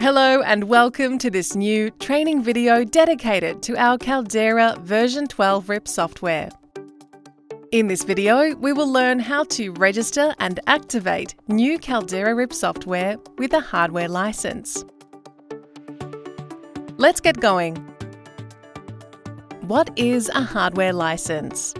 Hello and welcome to this new training video dedicated to our Caldera version 12 RIP software. In this video, we will learn how to register and activate new Caldera RIP software with a hardware license. Let's get going. What is a hardware license?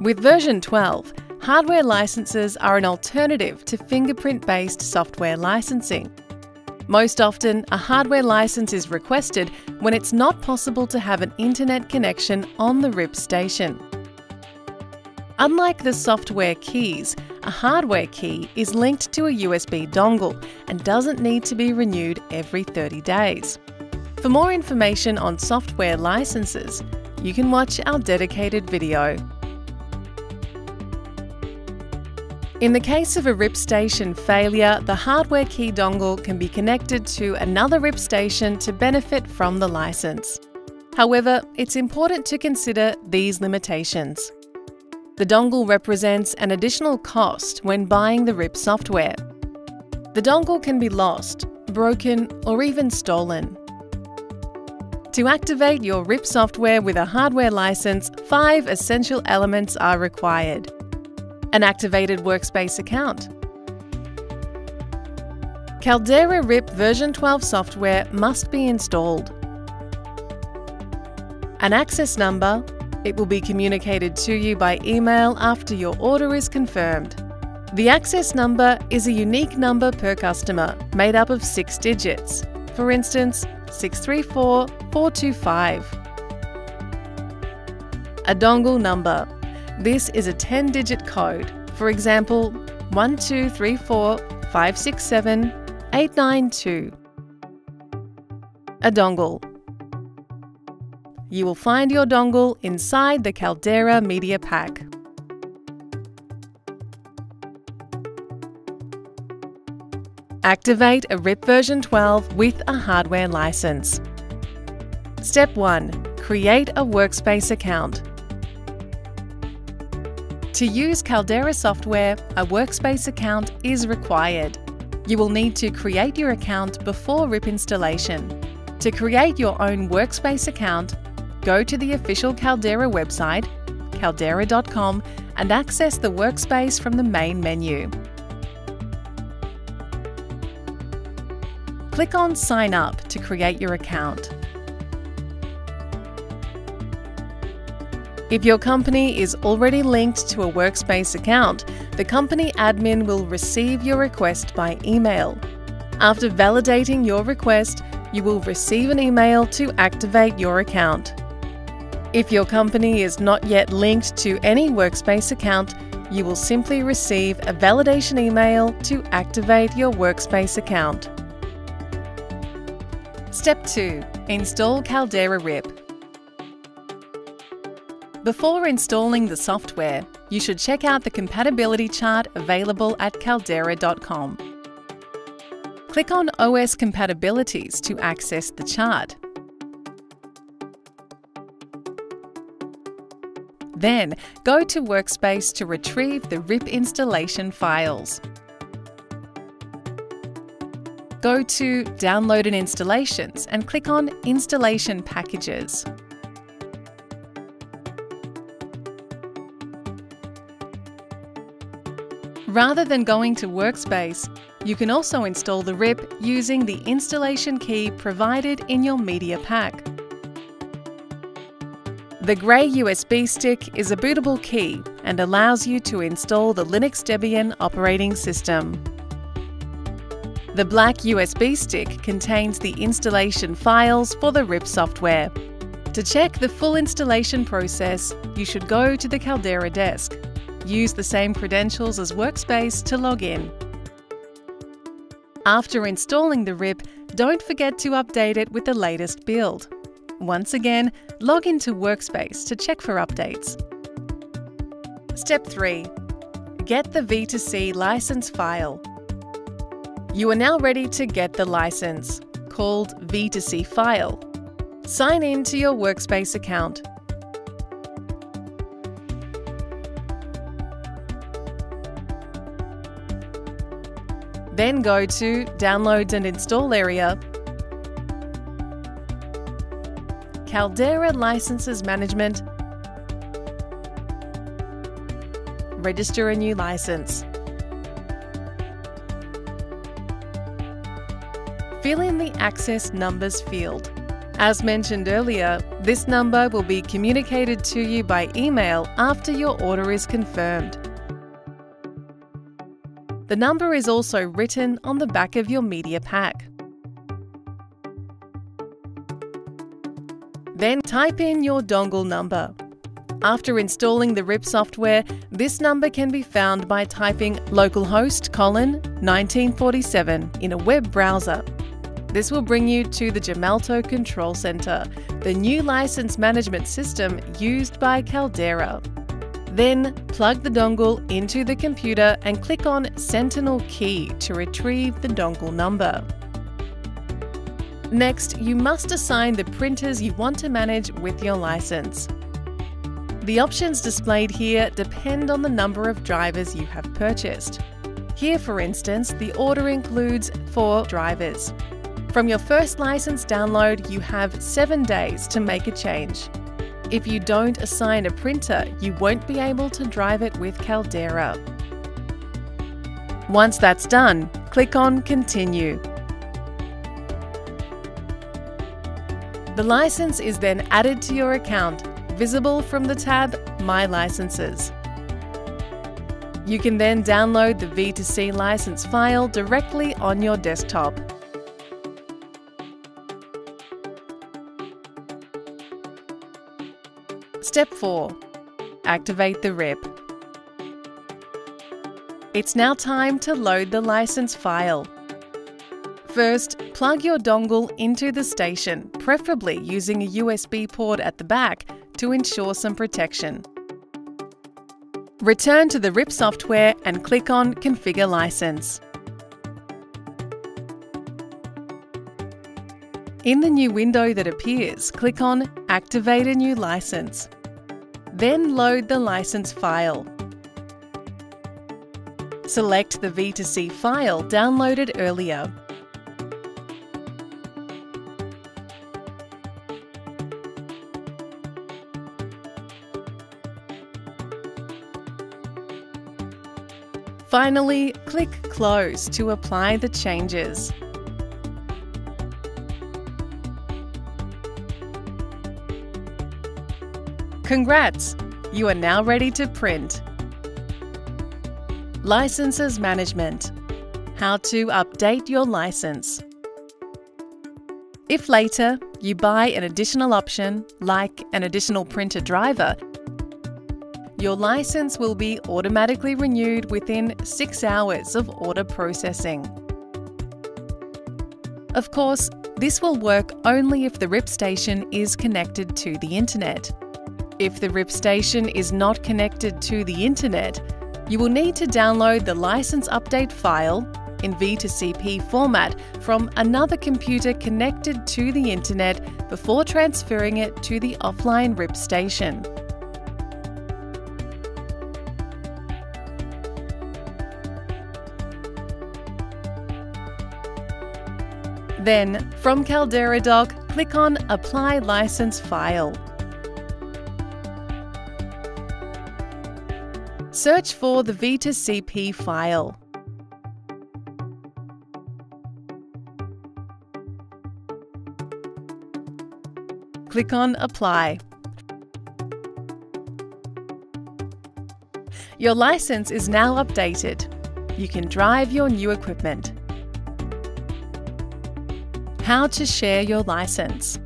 With version 12, hardware licenses are an alternative to fingerprint-based software licensing. Most often, a hardware license is requested when it's not possible to have an internet connection on the RIP station. Unlike the software keys, a hardware key is linked to a USB dongle and doesn't need to be renewed every 30 days. For more information on software licenses, you can watch our dedicated video. In the case of a RIP station failure, the hardware key dongle can be connected to another RIP station to benefit from the license. However, it's important to consider these limitations. The dongle represents an additional cost when buying the RIP software. The dongle can be lost, broken, or even stolen. To activate your RIP software with a hardware license, 5 essential elements are required. An activated Workspace account. Caldera RIP version 12 software must be installed. An access number. It will be communicated to you by email after your order is confirmed. The access number is a unique number per customer, made up of 6 digits. For instance, 634425. A dongle number. This is a 10-digit code, for example, 1234567892892. A dongle. You will find your dongle inside the Caldera Media Pack. Activate a RIP version 12 with a hardware license. Step 1. Create a Workspace account. To use Caldera software, a Workspace account is required. You will need to create your account before RIP installation. To create your own Workspace account, go to the official Caldera website, caldera.com, and access the Workspace from the main menu. Click on Sign Up to create your account. If your company is already linked to a Workspace account, the company admin will receive your request by email. After validating your request, you will receive an email to activate your account. If your company is not yet linked to any Workspace account, you will simply receive a validation email to activate your Workspace account. Step 2. Install Caldera RIP. Before installing the software, you should check out the compatibility chart available at caldera.com. Click on OS Compatibilities to access the chart. Then, go to Workspace to retrieve the RIP installation files. Go to Downloaded Installations and click on Installation Packages. Rather than going to Workspace, you can also install the RIP using the installation key provided in your media pack. The grey USB stick is a bootable key and allows you to install the Linux Debian operating system. The black USB stick contains the installation files for the RIP software. To check the full installation process, you should go to the Caldera desk. Use the same credentials as Workspace to log in. After installing the RIP, don't forget to update it with the latest build. Once again, log into Workspace to check for updates. Step 3. Get the V2C license file. You are now ready to get the license, called V2C file. Sign in to your Workspace account. Then go to Downloads and Install area. Caldera Licenses Management. Register a new license. Fill in the access numbers field. As mentioned earlier, this number will be communicated to you by email after your order is confirmed. The number is also written on the back of your media pack. Then type in your dongle number. After installing the RIP software, this number can be found by typing localhost:1947 in a web browser. This will bring you to the Gemalto Control Center, the new license management system used by Caldera. Then plug the dongle into the computer and click on Sentinel Key to retrieve the dongle number. Next, you must assign the printers you want to manage with your license. The options displayed here depend on the number of drivers you have purchased. Here, for instance, the order includes 4 drivers. From your first license download, you have 7 days to make a change. If you don't assign a printer, you won't be able to drive it with Caldera. Once that's done, click on Continue. The license is then added to your account, visible from the tab My Licenses. You can then download the V2C license file directly on your desktop. Step 4. Activate the RIP. It's now time to load the license file. First, plug your dongle into the station, preferably using a USB port at the back to ensure some protection. Return to the RIP software and click on Configure License. In the new window that appears, click on Activate a new license. Then load the license file. Select the V2C file downloaded earlier. Finally, click Close to apply the changes. Congrats! You are now ready to print. Licenses Management. How to update your license. If later you buy an additional option, like an additional printer driver, your license will be automatically renewed within 6 hours of order processing. Of course, this will work only if the RIP station is connected to the internet. If the RIP station is not connected to the internet, you will need to download the license update file in V2CP format from another computer connected to the internet before transferring it to the offline RIP station. Then, from Caldera Doc, click on Apply License File. Search for the V2CP file. Click on Apply. Your license is now updated. You can drive your new equipment. How to share your license.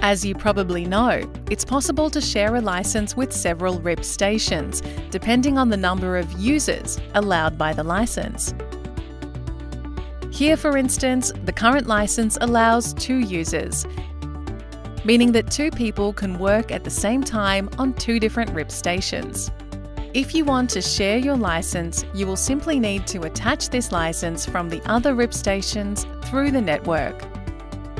As you probably know, it's possible to share a license with several RIP stations, depending on the number of users allowed by the license. Here, for instance, the current license allows 2 users, meaning that 2 people can work at the same time on 2 different RIP stations. If you want to share your license, you will simply need to attach this license from the other RIP stations through the network.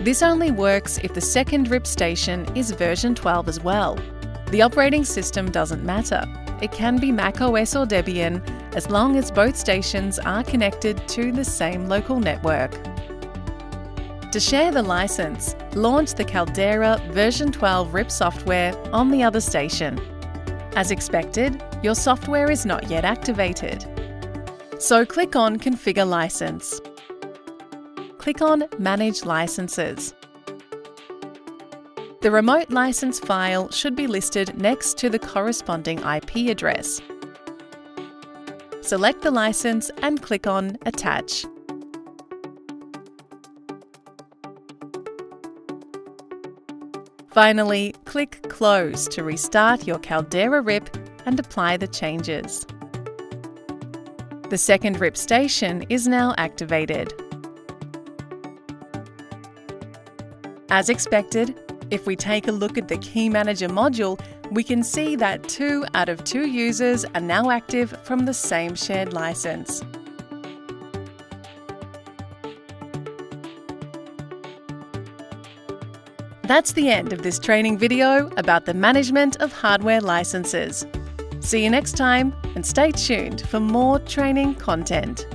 This only works if the second RIP station is version 12 as well. The operating system doesn't matter. It can be macOS or Debian, as long as both stations are connected to the same local network. To share the license, launch the Caldera version 12 RIP software on the other station. As expected, your software is not yet activated. So click on Configure License. Click on Manage Licenses. The remote license file should be listed next to the corresponding IP address. Select the license and click on Attach. Finally, click Close to restart your Caldera RIP and apply the changes. The second RIP station is now activated. As expected, if we take a look at the Key Manager module, we can see that 2 out of 2 users are now active from the same shared license. That's the end of this training video about the management of hardware licenses. See you next time, and stay tuned for more training content.